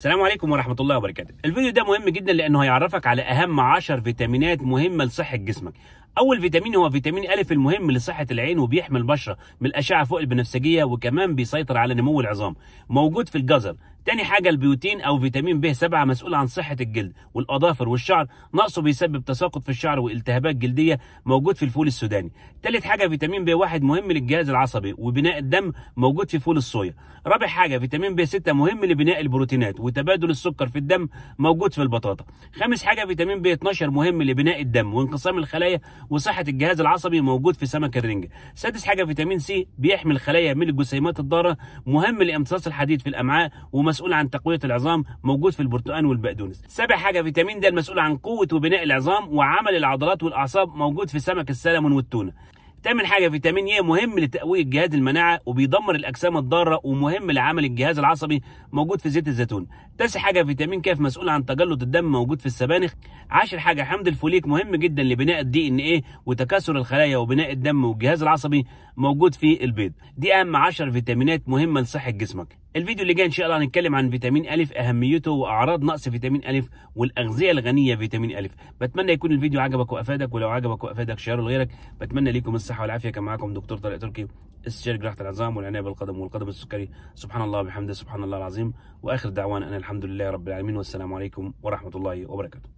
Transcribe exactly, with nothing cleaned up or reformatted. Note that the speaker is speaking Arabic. السلام عليكم ورحمة الله وبركاته. الفيديو ده مهم جدا لأنه هيعرفك على أهم عشر فيتامينات مهمة لصحة جسمك. أول فيتامين هو فيتامين أ المهم لصحة العين وبيحمي البشرة من الأشعة فوق البنفسجية وكمان بيسيطر على نمو العظام، موجود في الجزر. تاني حاجة البيوتين أو فيتامين ب سبعة مسؤول عن صحة الجلد والأظافر والشعر، نقصه بيسبب تساقط في الشعر والتهابات جلدية، موجود في الفول السوداني. تالت حاجة فيتامين ب واحد مهم للجهاز العصبي وبناء الدم، موجود في فول الصويا. رابع حاجة فيتامين ب ستة مهم لبناء البروتينات وتبادل السكر في الدم، موجود في البطاطا. خامس حاجة فيتامين ب اثناشر مهم لبناء الدم وانقسام الخلايا وصحة الجهاز العصبي، موجود في سمك الرنجة. سادس حاجة فيتامين سي بيحمي الخلايا من الجسيمات الضارة، مهم لامتصاص الحديد في الأمعاء ومسؤول عن تقوية العظام، موجود في البرتقال والبقدونس. سابع حاجة فيتامين د المسؤول عن قوة وبناء العظام وعمل العضلات والأعصاب، موجود في سمك السلمون والتونة. تامن حاجة فيتامين ي مهم لتقوية جهاز المناعة وبيدمر الأجسام الضارة ومهم لعمل الجهاز العصبي، موجود في زيت الزيتون. تاسع حاجة فيتامين ك مسؤول عن تجلط الدم، موجود في السبانخ. عاشر حاجة حمض الفوليك مهم جدا لبناء الدي ان ايه وتكاثر الخلايا وبناء الدم والجهاز العصبي، موجود في البيض. دي أهم عشر فيتامينات مهمة لصحة جسمك. الفيديو اللي جاي ان شاء الله هنتكلم عن فيتامين أ، اهميته واعراض نقص فيتامين أ والاغذيه الغنيه فيتامين أ. بتمنى يكون الفيديو عجبك وافادك، ولو عجبك وافادك شيره لغيرك. بتمنى ليكم الصحه والعافيه. كان معاكم دكتور طارق تركي، استشاري جراحه العظام والعنايه بالقدم والقدم السكري. سبحان الله وبحمده، سبحان الله العظيم، واخر دعوانا ان الحمد لله رب العالمين، والسلام عليكم ورحمه الله وبركاته.